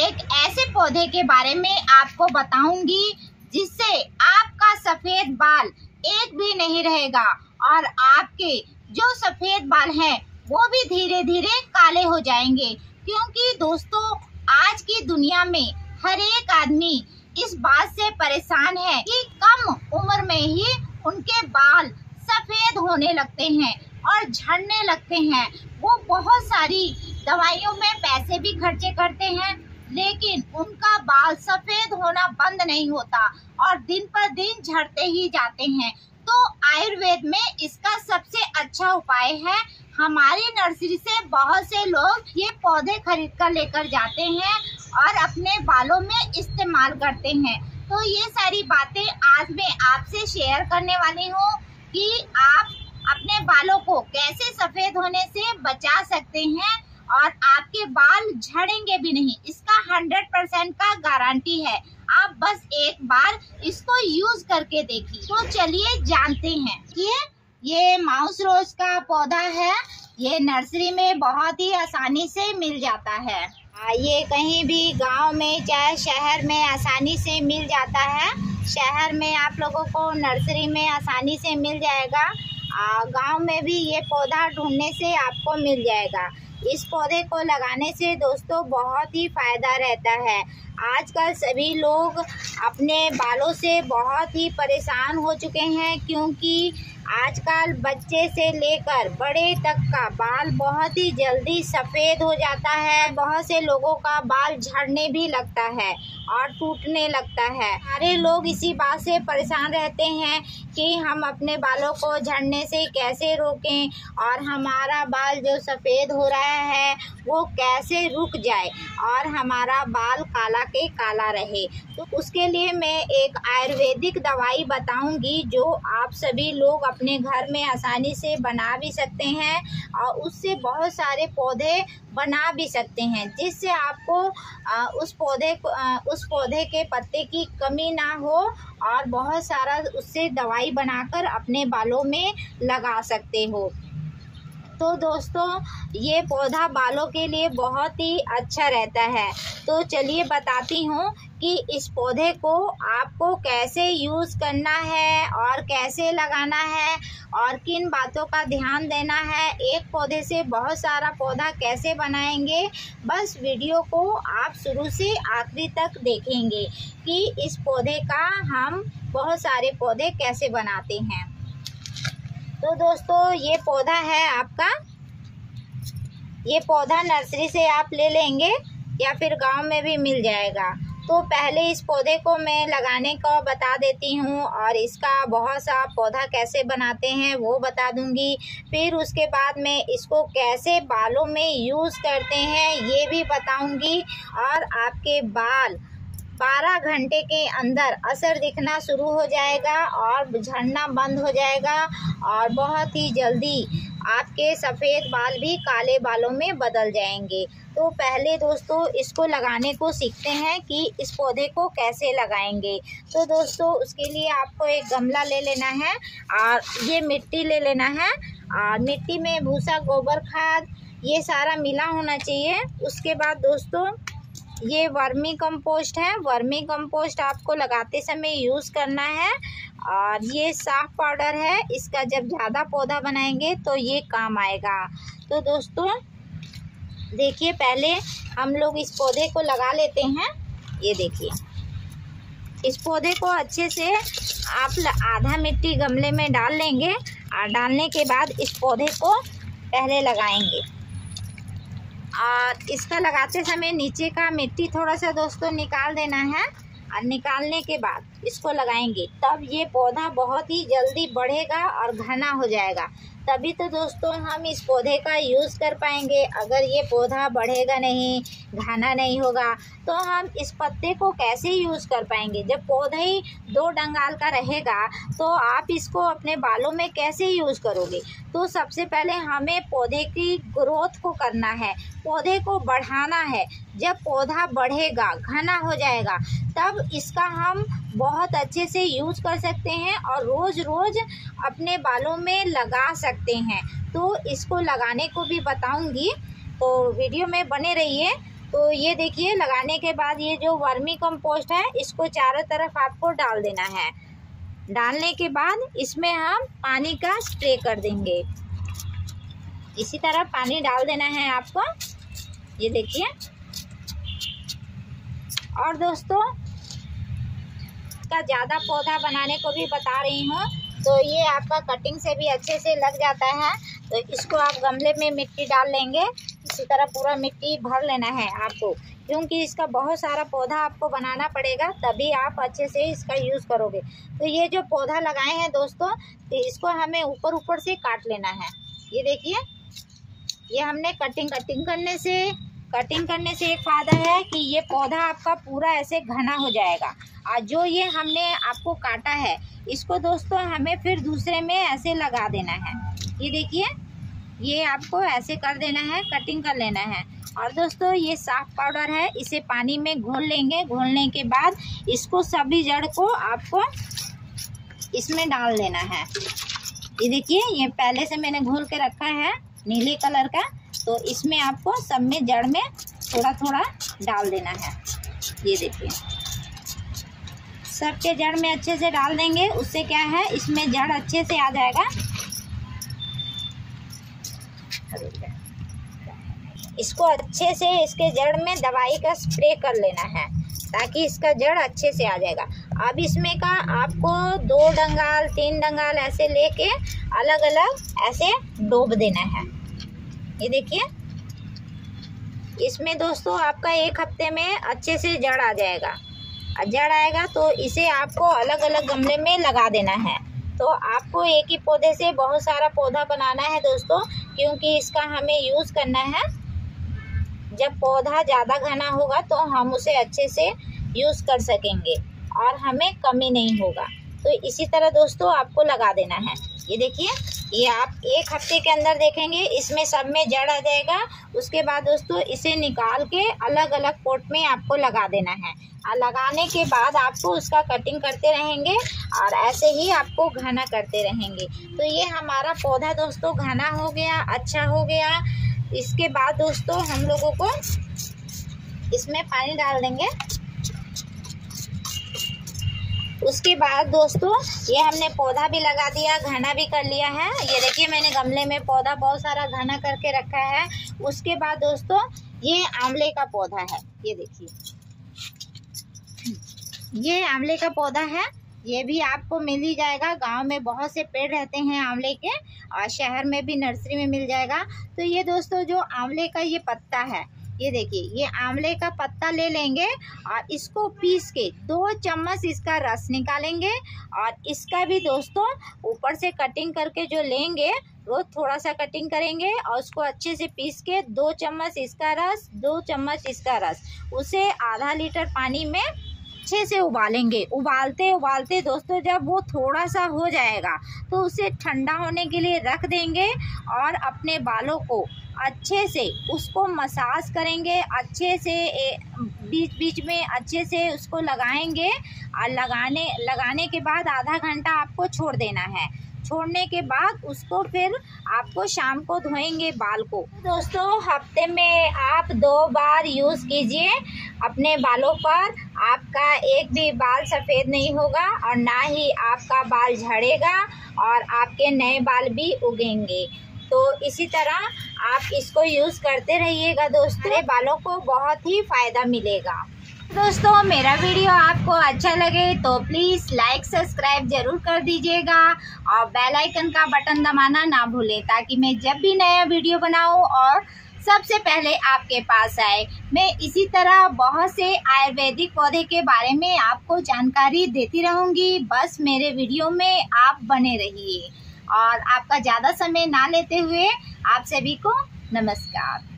एक ऐसे पौधे के बारे में आपको बताऊंगी जिससे आपका सफेद बाल एक भी नहीं रहेगा और आपके जो सफेद बाल हैं वो भी धीरे धीरे काले हो जाएंगे, क्योंकि दोस्तों आज की दुनिया में हर एक आदमी इस बात से परेशान है कि कम उम्र में ही उनके बाल सफेद होने लगते हैं और झड़ने लगते हैं। वो बहुत सारी दवाइयों में पैसे भी खर्चे करते हैं लेकिन उनका बाल सफेद होना बंद नहीं होता और दिन पर दिन झड़ते ही जाते हैं। तो आयुर्वेद में इसका सबसे अच्छा उपाय है। हमारी नर्सरी से बहुत से लोग ये पौधे खरीद कर लेकर जाते हैं और अपने बालों में इस्तेमाल करते हैं। तो ये सारी बातें आज मैं आपसे शेयर करने वाली हूँ कि आप अपने बालों को कैसे सफेद होने से बचा सकते हैं और आपके बाल झड़ेंगे भी नहीं। इसका 100% का गारंटी है। आप बस एक बार इसको यूज करके देखिए। तो चलिए जानते हैं कि ये माउस रोज का पौधा है। ये नर्सरी में बहुत ही आसानी से मिल जाता है। ये कहीं भी गांव में चाहे शहर में आसानी से मिल जाता है। शहर में आप लोगों को नर्सरी में आसानी से मिल जाएगा। गांव में भी ये पौधा ढूंढने से आपको मिल जाएगा। इस पौधे को लगाने से दोस्तों बहुत ही फ़ायदा रहता है। आजकल सभी लोग अपने बालों से बहुत ही परेशान हो चुके हैं, क्योंकि आजकल बच्चे से लेकर बड़े तक का बाल बहुत ही जल्दी सफ़ेद हो जाता है। बहुत से लोगों का बाल झड़ने भी लगता है और टूटने लगता है। सारे लोग इसी बात से परेशान रहते हैं कि हम अपने बालों को झड़ने से कैसे रोकें और हमारा बाल जो सफ़ेद हो रहा है वो कैसे रुक जाए और हमारा बाल काला के काला रहे। तो उसके लिए मैं एक आयुर्वेदिक दवाई बताऊंगी जो आप सभी लोग अपने घर में आसानी से बना भी सकते हैं और उससे बहुत सारे पौधे बना भी सकते हैं, जिससे आपको उस पौधे के पत्ते की कमी ना हो और बहुत सारा उससे दवाई बनाकर अपने बालों में लगा सकते हो। तो दोस्तों ये पौधा बालों के लिए बहुत ही अच्छा रहता है। तो चलिए बताती हूँ कि इस पौधे को आपको कैसे यूज़ करना है और कैसे लगाना है और किन बातों का ध्यान देना है। एक पौधे से बहुत सारा पौधा कैसे बनाएंगे, बस वीडियो को आप शुरू से आखिरी तक देखेंगे कि इस पौधे का हम बहुत सारे पौधे कैसे बनाते हैं। तो दोस्तों ये पौधा है आपका। ये पौधा नर्सरी से आप ले लेंगे या फिर गांव में भी मिल जाएगा। तो पहले इस पौधे को मैं लगाने का बता देती हूँ और इसका बहुत सा पौधा कैसे बनाते हैं वो बता दूँगी। फिर उसके बाद मैं इसको कैसे बालों में यूज़ करते हैं ये भी बताऊँगी और आपके बाल 12 घंटे के अंदर असर दिखना शुरू हो जाएगा और झड़ना बंद हो जाएगा और बहुत ही जल्दी आपके सफ़ेद बाल भी काले बालों में बदल जाएंगे। तो पहले दोस्तों इसको लगाने को सीखते हैं कि इस पौधे को कैसे लगाएंगे। तो दोस्तों उसके लिए आपको एक गमला ले लेना है और ये मिट्टी ले लेना है और मिट्टी में भूसा, गोबर खाद ये सारा मिला होना चाहिए। उसके बाद दोस्तों ये वर्मी कंपोस्ट है। वर्मी कंपोस्ट आपको लगाते समय यूज़ करना है और ये साफ पाउडर है। इसका जब ज़्यादा पौधा बनाएंगे तो ये काम आएगा। तो दोस्तों देखिए पहले हम लोग इस पौधे को लगा लेते हैं। ये देखिए इस पौधे को अच्छे से आप आधा मिट्टी गमले में डाल लेंगे और डालने के बाद इस पौधे को पहले लगाएंगे और इसका लगाते समय नीचे का मिट्टी थोड़ा सा दोस्तों निकाल देना है और निकालने के बाद इसको लगाएंगे तब ये पौधा बहुत ही जल्दी बढ़ेगा और घना हो जाएगा। तभी तो दोस्तों हम इस पौधे का यूज़ कर पाएंगे। अगर ये पौधा बढ़ेगा नहीं, घना नहीं होगा तो हम इस पत्ते को कैसे यूज़ कर पाएंगे। जब पौधा ही 2 डंगाल का रहेगा तो आप इसको अपने बालों में कैसे यूज़ करोगे। तो सबसे पहले हमें पौधे की ग्रोथ को करना है, पौधे को बढ़ाना है। जब पौधा बढ़ेगा, घना हो जाएगा तब इसका हम बहुत अच्छे से यूज़ कर सकते हैं और रोज़ रोज़ अपने बालों में लगा सकते हैं। तो इसको लगाने को भी बताऊंगी, तो वीडियो में बने रहिए। तो ये देखिए लगाने के बाद ये जो वर्मी कंपोस्ट है इसको चारों तरफ आपको डाल देना है। डालने के बाद इसमें हम पानी का स्प्रे कर देंगे। इसी तरह पानी डाल देना है आपको, ये देखिए। और दोस्तों का ज़्यादा पौधा बनाने को भी बता रही हूँ, तो ये आपका कटिंग से भी अच्छे से लग जाता है। तो इसको आप गमले में मिट्टी डाल लेंगे, इसी तरह पूरा मिट्टी भर लेना है आपको, क्योंकि इसका बहुत सारा पौधा आपको बनाना पड़ेगा तभी आप अच्छे से इसका यूज़ करोगे। तो ये जो पौधा लगाए हैं दोस्तों, तो इसको हमें ऊपर ऊपर से काट लेना है। ये देखिए, ये हमने कटिंग करने से एक फ़ायदा है कि ये पौधा आपका पूरा ऐसे घना हो जाएगा। और जो ये हमने आपको काटा है इसको दोस्तों हमें फिर दूसरे में ऐसे लगा देना है। ये देखिए, ये आपको ऐसे कर देना है, कटिंग कर लेना है। और दोस्तों ये साफ पाउडर है, इसे पानी में घोल लेंगे। घोलने के बाद इसको सभी जड़ को आपको इसमें डाल देना है। ये देखिए, ये पहले से मैंने घोल के रखा है नीले कलर का, तो इसमें आपको सब में जड़ में थोड़ा थोड़ा डाल देना है। ये देखिए, सब के जड़ में अच्छे से डाल देंगे, उससे क्या है इसमें जड़ अच्छे से आ जाएगा। इसको अच्छे से इसके जड़ में दवाई का स्प्रे कर लेना है ताकि इसका जड़ अच्छे से आ जाएगा। अब इसमें का आपको 2 डंगाल 3 डंगाल ऐसे लेके अलग अलग ऐसे डोब देना है। ये देखिए, इसमें दोस्तों आपका 1 हफ्ते में अच्छे से जड़ आ जाएगा। जड़ आएगा तो इसे आपको अलग अलग गमले में लगा देना है। तो आपको एक ही पौधे से बहुत सारा पौधा बनाना है दोस्तों, क्योंकि इसका हमें यूज़ करना है। जब पौधा ज़्यादा घना होगा तो हम उसे अच्छे से यूज़ कर सकेंगे और हमें कमी नहीं होगा। तो इसी तरह दोस्तों आपको लगा देना है। ये देखिए, ये आप 1 हफ्ते के अंदर देखेंगे इसमें सब में जड़ आ जाएगा। उसके बाद दोस्तों इसे निकाल के अलग अलग पॉट में आपको लगा देना है। और लगाने के बाद आपको उसका कटिंग करते रहेंगे और ऐसे ही आपको घना करते रहेंगे। तो ये हमारा पौधा दोस्तों घना हो गया, अच्छा हो गया। इसके बाद दोस्तों हम लोगों को इसमें पानी डाल देंगे। उसके बाद दोस्तों ये हमने पौधा भी लगा दिया, घना भी कर लिया है। ये देखिए, मैंने गमले में पौधा बहुत सारा घना करके रखा है। उसके बाद दोस्तों ये आंवले का पौधा है। ये देखिए, ये आंवले का पौधा है, ये भी आपको मिल ही जाएगा। गांव में बहुत से पेड़ रहते हैं आंवले के, और शहर में भी नर्सरी में मिल जाएगा। तो ये दोस्तों जो आंवले का ये पत्ता है, ये देखिए, ये आंवले का पत्ता ले लेंगे और इसको पीस के 2 चम्मच इसका रस निकालेंगे। और इसका भी दोस्तों ऊपर से कटिंग करके जो लेंगे, रोज थोड़ा सा कटिंग करेंगे और उसको अच्छे से पीस के 2 चम्मच इसका रस, 2 चम्मच इसका रस, उसे आधा लीटर पानी में अच्छे से उबालेंगे। उबालते दोस्तों जब वो थोड़ा सा हो जाएगा तो उसे ठंडा होने के लिए रख देंगे। और अपने बालों को अच्छे से उसको मसाज करेंगे, अच्छे से बीच बीच में अच्छे से उसको लगाएंगे। और लगाने के बाद आधा घंटा आपको छोड़ देना है। छोड़ने के बाद उसको फिर आपको शाम को धोएंगे बाल को। दोस्तों हफ्ते में आप 2 बार यूज़ कीजिए अपने बालों पर, आपका एक भी बाल सफ़ेद नहीं होगा और ना ही आपका बाल झड़ेगा और आपके नए बाल भी उगेंगे। तो इसी तरह आप इसको यूज़ करते रहिएगा दोस्तों, मेरे बालों को बहुत ही फ़ायदा मिलेगा। दोस्तों मेरा वीडियो आपको अच्छा लगे तो प्लीज़ लाइक सब्सक्राइब ज़रूर कर दीजिएगा और बेल आइकन का बटन दबाना ना भूलें, ताकि मैं जब भी नया वीडियो बनाऊं और सबसे पहले आपके पास आए। मैं इसी तरह बहुत से आयुर्वेदिक पौधे के बारे में आपको जानकारी देती रहूँगी। बस मेरे वीडियो में आप बने रहिए। और आपका ज़्यादा समय ना लेते हुए आप सभी को नमस्कार।